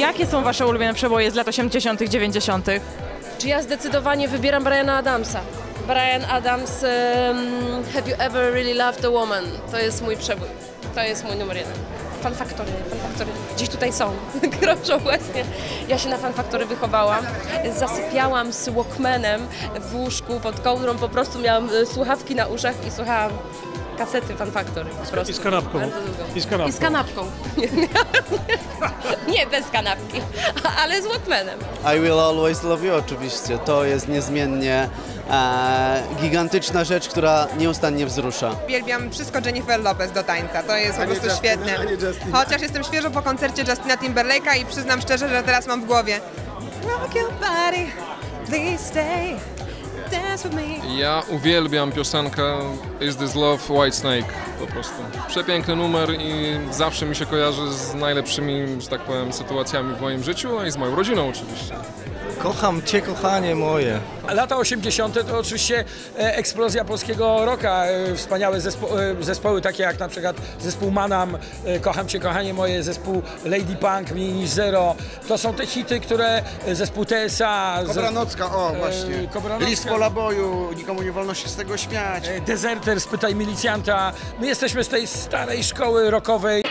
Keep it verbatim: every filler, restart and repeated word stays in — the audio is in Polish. Jakie są wasze ulubione przeboje z lat osiemdziesiątych, dziewięćdziesiątych? Czy ja zdecydowanie wybieram Bryana Adamsa. Bryan Adams, um, Have You Ever Really Loved a Woman? To jest mój przebój. To jest mój numer jeden. Fun Factory, Fun Factory. Gdzieś tutaj są, grożą właśnie. Ja się na Fun Factory wychowałam. Zasypiałam z Walkmanem w łóżku pod kołdrą. Po prostu miałam słuchawki na uszach i słuchałam kasety Fun Factory. Po prostu. I z kanapką. I z kanapką. I z kanapką. Nie, nie, nie. nie bez kanapki, ale z Walkmanem. I Will Always Love You oczywiście. To jest niezmiennie e, gigantyczna rzecz, która nieustannie wzrusza. Uwielbiam wszystko Jennifer Lopez do tańca. To jest po prostu Justin, świetne. Chociaż jestem świeżo po koncercie Justina Timberlake'a i przyznam szczerze, że teraz mam w głowie Rock your body, please stay. Ja uwielbiam piosenkę Is This Love Whitesnake po prostu. Przepiękny numer i zawsze mi się kojarzy z najlepszymi, że tak powiem, sytuacjami w moim życiu, a i z moją rodziną oczywiście. Kocham Cię, kochanie moje. Lata osiemdziesiąte to oczywiście eksplozja polskiego rocka. Wspaniałe zespo zespoły takie jak na przykład zespół Maanam, Kocham Cię, kochanie moje, zespół Lady Pank, Mini Zero. To są te hity, które zespół T S A... Kobranocka, o właśnie. Kobranocka. List pola boju, nikomu nie wolno się z tego śmiać. Dezerter, Spytaj milicjanta. My jesteśmy z tej starej szkoły rockowej.